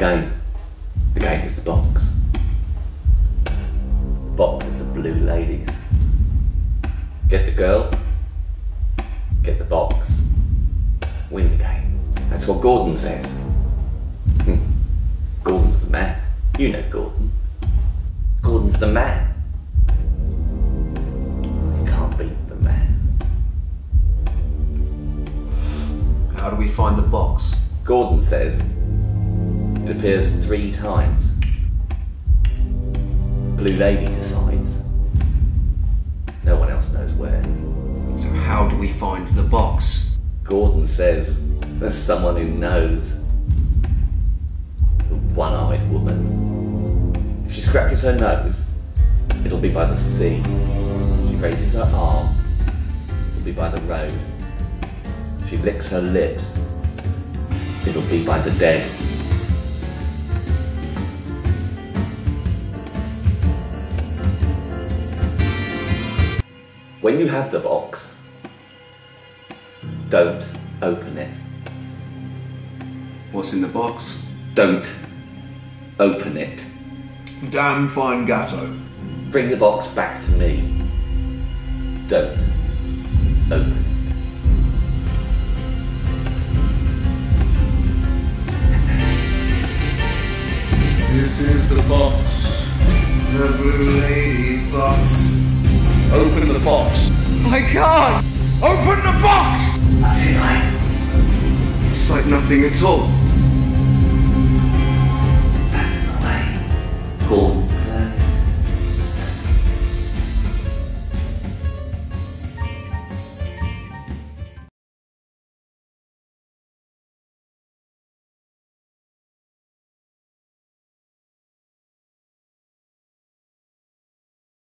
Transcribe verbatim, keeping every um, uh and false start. game. The game is the box. The box is the blue ladies. Get the girl, get the box, win the game. That's what Gordon says. Hm. Gordon's the man. You know Gordon. Gordon's the man. You can't beat the man. How do we find the box? Gordon says it appears three times. Blue lady decides. No one else knows where. So how do we find the box? Gordon says there's someone who knows. The one-eyed woman. If she scratches her nose, it'll be by the sea. If she raises her arm, it'll be by the road. If she licks her lips, it'll be by the dead. When you have the box, don't open it. What's in the box? Don't open it. Damn fine gatto. Bring the box back to me. Don't open it. This is the box. The blue lady's box. Open the box. I can't! Open the box! What's it like? It's like nothing at all. That's the way. Cool.